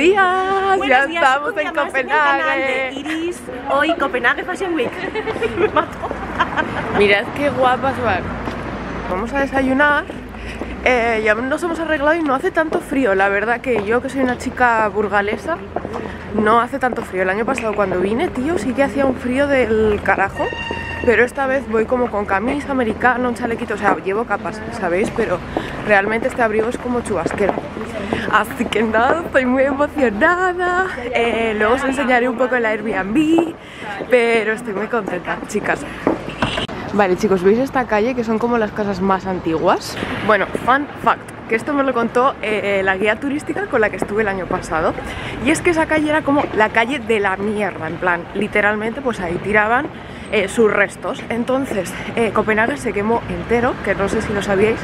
días, buenos días. Estamos en Copenhague. En el canal de Iris, hoy Copenhague Fashion Week. Mirad qué guapas van. Vamos a desayunar. Ya nos hemos arreglado y no hace tanto frío. La verdad que yo, que soy una chica burgalesa, no hace tanto frío. El año pasado cuando vine, tío, sí que hacía un frío del carajo. Pero esta vez voy como con camisa americana, un chalequito, o sea, llevo capas, ¿sabéis? Pero realmente este abrigo es como chubasquero. Así que nada, estoy muy emocionada. Luego os enseñaré un poco el Airbnb, pero estoy muy contenta, chicas. Vale, chicos, ¿veis esta calle que son como las casas más antiguas? Bueno, fun fact, que esto me lo contó la guía turística con la que estuve el año pasado. Y es que esa calle era como la calle de la mierda, en plan, literalmente pues ahí tiraban sus restos. Entonces Copenhague se quemó entero, que no sé si lo sabíais,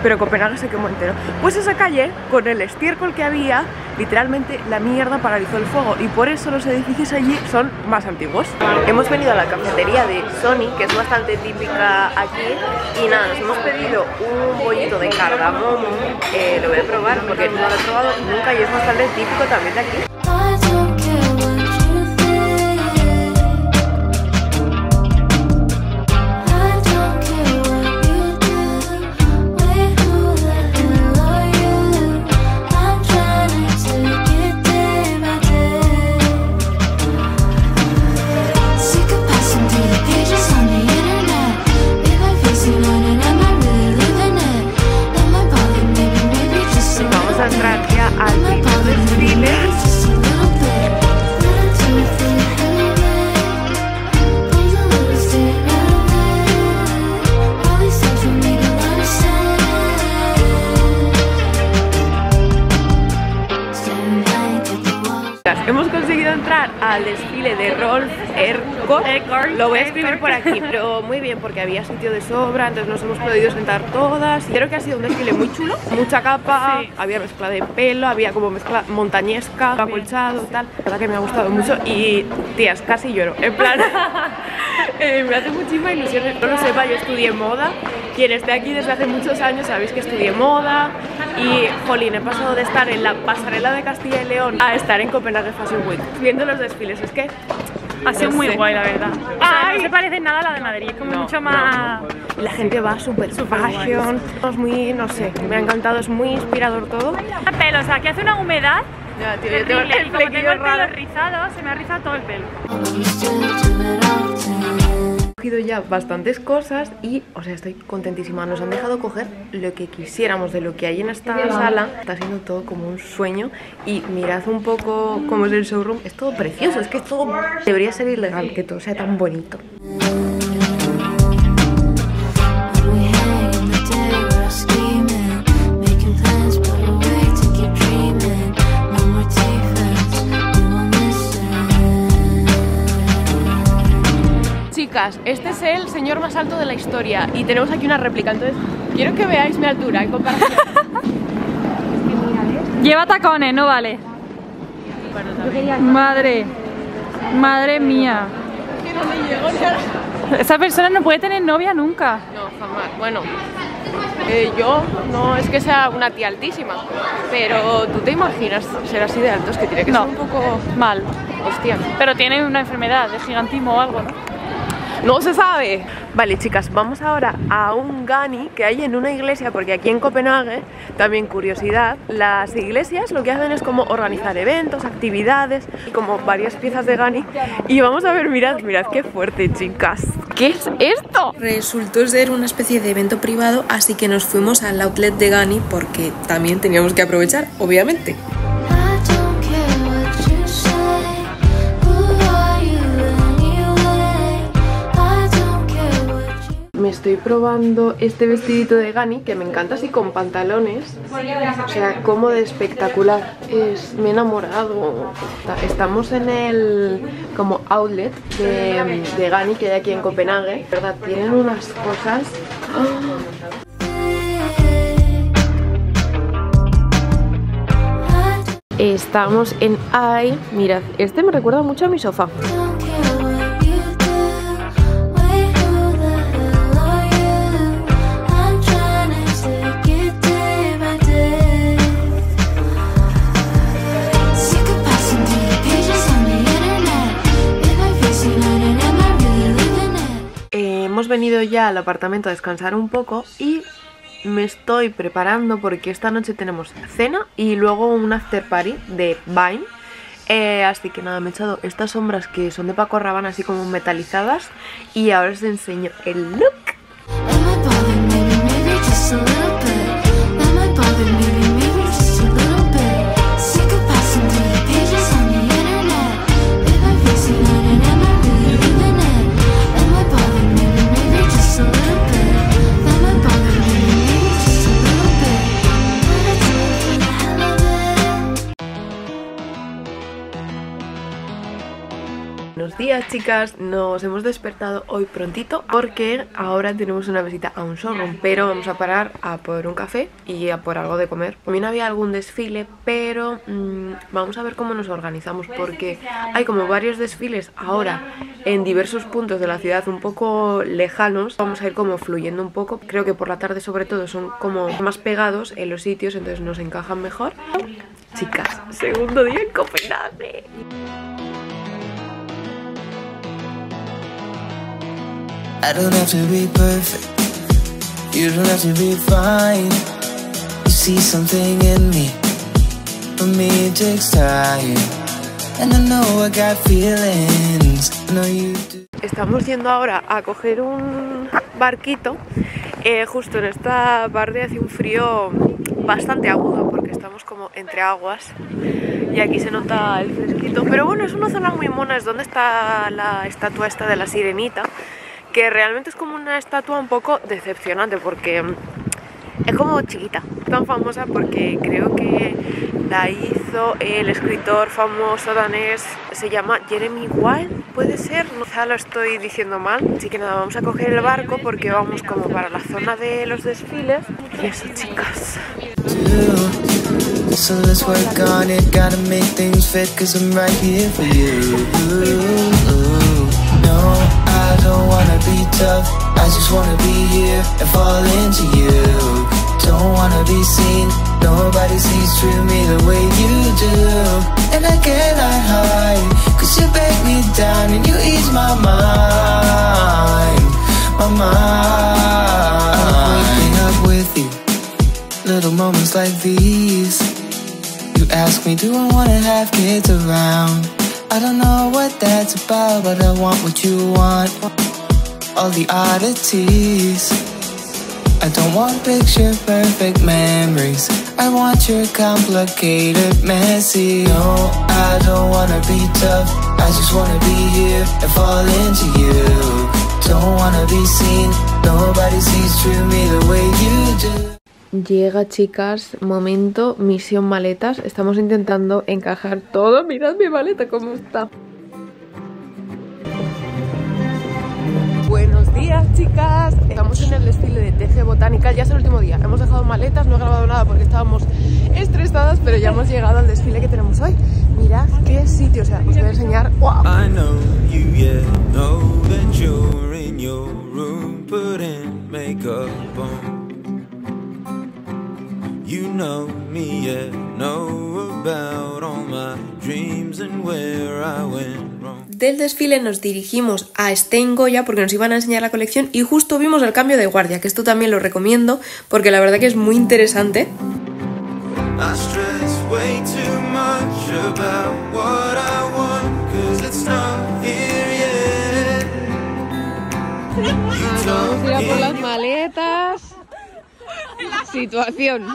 pero Copenhague se quemó entero. Pues esa calle, con el estiércol que había, literalmente la mierda paralizó el fuego, y por eso los edificios allí son más antiguos. Hemos venido a la cafetería de Sony, que es bastante típica aquí, y nada, nos hemos pedido un bollito de cardamomo. Lo voy a probar porque no lo he probado nunca y es bastante típico también de aquí. Hemos conseguido entrar al desfile de Rolf Erkort, lo voy a escribir por aquí, pero muy bien porque había sitio de sobra, entonces nos hemos podido sentar todas. Creo que ha sido un desfile muy chulo, mucha capa, sí. Había mezcla de pelo, había como mezcla montañesca, acolchado, tal. La verdad que me ha gustado mucho y, tías, casi lloro, en plan, me hace muchísima ilusión. No lo sepa, yo estudié moda. Quien esté aquí desde hace muchos años sabéis que estudié moda y, jolín, he pasado de estar en la pasarela de Castilla y León a estar en Copenhague Fashion Week viendo los desfiles. Es que ha sido muy guay, la verdad. No se parece nada a la de Madrid, es como mucho más... La gente va súper fashion, es muy, no sé, me ha encantado, es muy inspirador todo. Pero, o sea, que hace una humedad terrible, yo tengo el como tengo el pelo rizado, se me ha rizado todo el pelo. He cogido ya bastantes cosas y, o sea, estoy contentísima. Nos han dejado coger lo que quisiéramos de lo que hay en esta sala. Está siendo todo como un sueño y mirad un poco cómo es el showroom. Es todo precioso, es que es todo... Debería ser ilegal que todo sea tan bonito. Este es el señor más alto de la historia y tenemos aquí una réplica, entonces quiero que veáis mi altura en comparación. Lleva tacones, no vale. Madre mía. Es que no me llegó nada. Esa persona no puede tener novia nunca. No, jamás. Bueno, yo no es que sea una tía altísima, pero tú te imaginas ser así de altos, que tiene que ser un poco mal. Hostia. Pero tiene una enfermedad de gigantismo o algo, ¿no? No se sabe. Vale, chicas, vamos ahora a un Ganni que hay en una iglesia, porque aquí en Copenhague, también curiosidad, las iglesias lo que hacen es como organizar eventos, actividades, como varias piezas de Ganni. Y vamos a ver, mirad qué fuerte, chicas. ¿Qué es esto? Resultó ser una especie de evento privado, así que nos fuimos al outlet de Ganni porque también teníamos que aprovechar, obviamente. Me estoy probando este vestidito de Ganni, que me encanta así con pantalones. O sea, como de espectacular. Me he enamorado. Estamos en el como outlet de Ganni que hay aquí en Copenhague. La verdad, tienen unas cosas... ¡Oh! Estamos en AI. Mirad, este me recuerda mucho a mi sofá. venido ya al apartamento a descansar un poco y me estoy preparando porque esta noche tenemos cena y luego un after party de Vine. Así que nada, me he echado estas sombras que son de Paco Rabanne así como metalizadas y ahora os enseño el look. Buenos días, chicas, nos hemos despertado hoy prontito porque ahora tenemos una visita a un showroom, pero vamos a parar a por un café y a por algo de comer. También había algún desfile, pero vamos a ver cómo nos organizamos porque hay como varios desfiles ahora en diversos puntos de la ciudad un poco lejanos. Vamos a ir como fluyendo un poco, creo que por la tarde sobre todo son como más pegados en los sitios, entonces nos encajan mejor. Chicas, segundo día en Copenhague. I don't have to be perfect, you don't have to be fine. You see something in me, for me it takes time. And I know I got feelings, I know you do. Estamos yendo ahora a coger un barquito, justo en esta parte hace un frío bastante agudo porque estamos como entre aguas y aquí se nota el fresquito. Pero bueno, es una zona muy mona, es donde está la estatua esta de la sirenita, que realmente es como una estatua un poco decepcionante porque es como chiquita, tan famosa porque creo que la hizo el escritor famoso danés, se llama Jeremy Wilde, puede ser, quizá lo estoy diciendo mal. Así que nada, vamos a coger el barco porque vamos como para la zona de los desfiles. Y eso, chicas. I don't wanna be tough, I just wanna be here and fall into you. Don't wanna be seen, nobody sees through me the way you do. And I cannot hide, cause you break me down and you ease my mind, my mind. I'm waking up with you, little moments like these. You ask me, do I wanna have kids around? I don't know what that's about, but I want what you want. All the oddities. I don't want picture perfect memories. I want your complicated, messy. No, I don't wanna be tough. I just wanna be here and fall into you. Don't wanna be seen. Nobody sees through me the way you do. Llega, chicas, momento, misión maletas. Estamos intentando encajar todo. Mirad mi maleta cómo está. Buenos días, chicas. Estamos en el desfile de TGE Botánica. Ya es el último día. Hemos dejado maletas, no he grabado nada porque estábamos estresadas, pero ya hemos llegado al desfile que tenemos hoy. Mirad qué sitio. O sea, os voy a enseñar. ¡Wow! You know me, yeah, know about all my dreams and where I went wrong. Del desfile nos dirigimos a Steingoya porque nos iban a enseñar la colección y justo vimos el cambio de guardia, que esto también lo recomiendo porque la verdad que es muy interesante. I stress way too much about what I want, 'cause it's not here yet. Vamos a ir a por las maletas. La situación.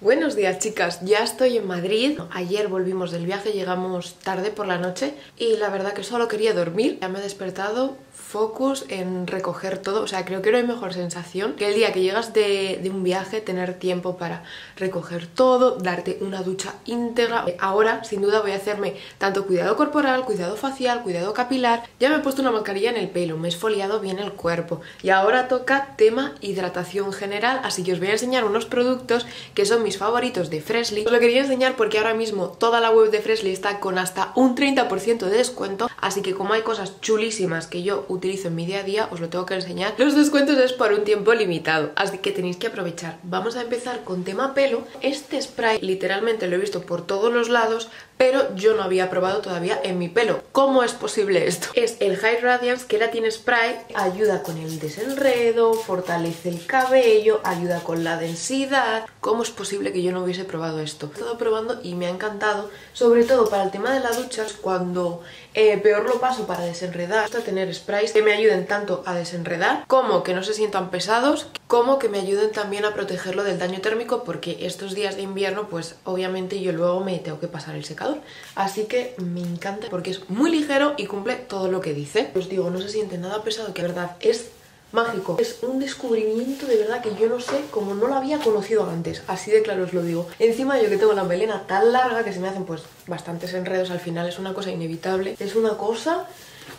Buenos días, chicas, ya estoy en Madrid. Ayer volvimos del viaje, llegamos tarde por la noche y la verdad que solo quería dormir. Ya me he despertado, focus en recoger todo. O sea, creo que no hay mejor sensación que el día que llegas de un viaje, tener tiempo para recoger todo, darte una ducha íntegra. Ahora, sin duda, voy a hacerme tanto cuidado corporal, cuidado facial, cuidado capilar. Ya me he puesto una mascarilla en el pelo, me he esfoliado bien el cuerpo y ahora toca tema hidratación general. Así que os voy a enseñar unos productos que son mis mis favoritos de Freshly. Os lo quería enseñar porque ahora mismo toda la web de Freshly está con hasta un 30% de descuento, así que como hay cosas chulísimas que yo utilizo en mi día a día, os lo tengo que enseñar. Los descuentos es por un tiempo limitado, así que tenéis que aprovechar. Vamos a empezar con tema pelo. Este spray literalmente lo he visto por todos los lados, pero yo no había probado todavía en mi pelo. ¿Cómo es posible esto? Es el Hair Radiance Keratin Spray. Ayuda con el desenredo, fortalece el cabello, ayuda con la densidad. ¿Cómo es posible que yo no hubiese probado esto? He estado probando y me ha encantado, sobre todo para el tema de la ducha, cuando peor lo paso para desenredar. Hasta tener sprays que me ayuden tanto a desenredar, como que no se sientan pesados, como que me ayuden también a protegerlo del daño térmico, porque estos días de invierno, pues obviamente yo luego me tengo que pasar el secador. Así que me encanta porque es muy ligero y cumple todo lo que dice. Os digo, no se siente nada pesado, que de verdad es mágico. Es un descubrimiento de verdad que yo no sé cómo no lo había conocido antes, así de claro os lo digo. Encima yo que tengo la melena tan larga que se me hacen pues bastantes enredos al final, es una cosa inevitable, es una cosa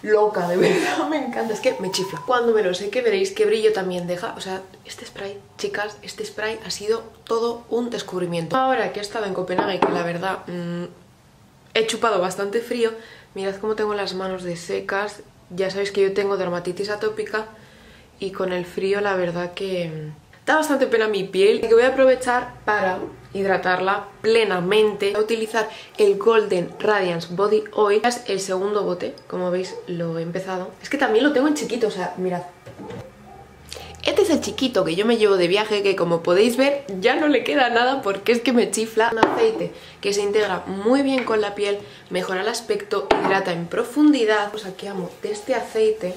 loca, de verdad, me encanta, es que me chifla. Cuando me lo seque veréis qué brillo también deja, o sea, este spray, chicas, este spray ha sido todo un descubrimiento. Ahora que he estado en Copenhague, que la verdad he chupado bastante frío, mirad cómo tengo las manos de secas, ya sabéis que yo tengo dermatitis atópica, y con el frío la verdad que da bastante pena mi piel, así que voy a aprovechar para hidratarla plenamente. Voy a utilizar el Golden Radiance Body Oil. Es el segundo bote, como veis lo he empezado. Es que también lo tengo en chiquito, o sea, mirad. Este es el chiquito que yo me llevo de viaje, que como podéis ver ya no le queda nada porque es que me chifla. Un aceite que se integra muy bien con la piel, mejora el aspecto, hidrata en profundidad. Cosa que amo de este aceite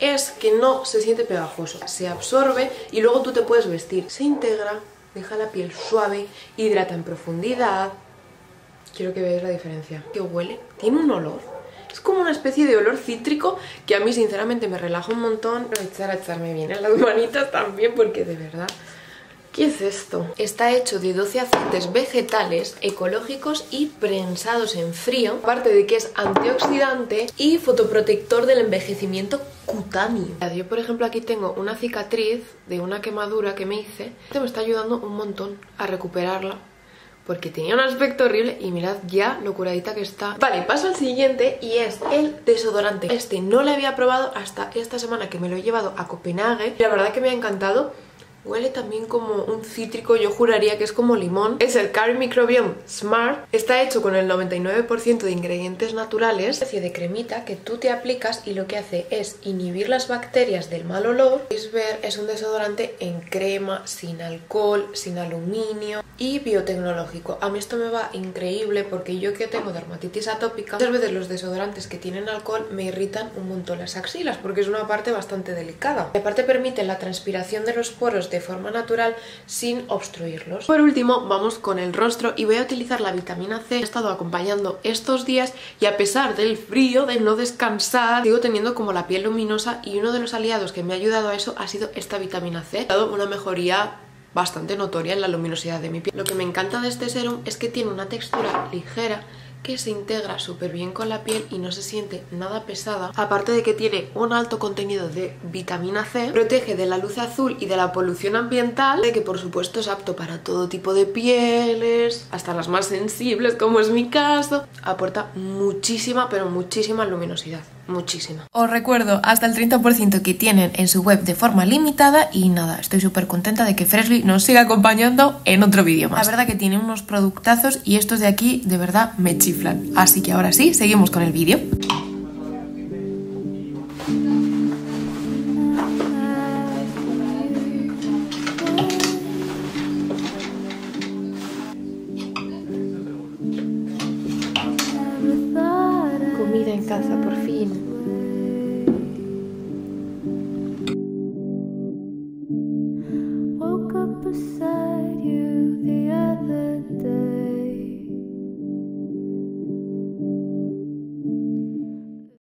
es que no se siente pegajoso, se absorbe y luego tú te puedes vestir. Se integra, deja la piel suave, hidrata en profundidad. Quiero que veáis la diferencia. Que huele, tiene un olor. Es como una especie de olor cítrico que a mí sinceramente me relaja un montón. Voy a echar a echarme bien en las manitas también porque de verdad... ¿Qué es esto? Está hecho de 12 aceites vegetales ecológicos y prensados en frío, aparte de que es antioxidante y fotoprotector del envejecimiento cutáneo. Yo, por ejemplo, aquí tengo una cicatriz de una quemadura que me hice. Este me está ayudando un montón a recuperarla, porque tenía un aspecto horrible y mirad ya lo curadita que está. Vale, paso al siguiente y es el desodorante. Este no lo había probado hasta esta semana que me lo he llevado a Copenhague. La verdad que me ha encantado. Huele también como un cítrico, yo juraría que es como limón. Es el Caring Microbiome Smart. Está hecho con el 99% de ingredientes naturales. Es una especie de cremita que tú te aplicas y lo que hace es inhibir las bacterias del mal olor. Podéis ver, es un desodorante en crema, sin alcohol, sin aluminio y biotecnológico. A mí esto me va increíble porque yo que tengo dermatitis atópica, muchas veces los desodorantes que tienen alcohol me irritan un montón las axilas porque es una parte bastante delicada. Y aparte permite la transpiración de los poros de forma natural sin obstruirlos. Por último, vamos con el rostro y voy a utilizar la vitamina C. He estado acompañando estos días y a pesar del frío, de no descansar, sigo teniendo como la piel luminosa y uno de los aliados que me ha ayudado a eso ha sido esta vitamina C. Ha dado una mejoría bastante notoria en la luminosidad de mi piel. Lo que me encanta de este serum es que tiene una textura ligera que se integra súper bien con la piel y no se siente nada pesada. Aparte de que tiene un alto contenido de vitamina C, protege de la luz azul y de la polución ambiental, de que por supuesto es apto para todo tipo de pieles, hasta las más sensibles como es mi caso. Aporta muchísima, pero muchísima luminosidad. Muchísima. Os recuerdo hasta el 30% que tienen en su web de forma limitada y nada, estoy súper contenta de que Freshly nos siga acompañando en otro vídeo más. La verdad que tiene unos productazos y estos de aquí de verdad me chiflan. Así que ahora sí, seguimos con el vídeo. Comida en casa, por fin.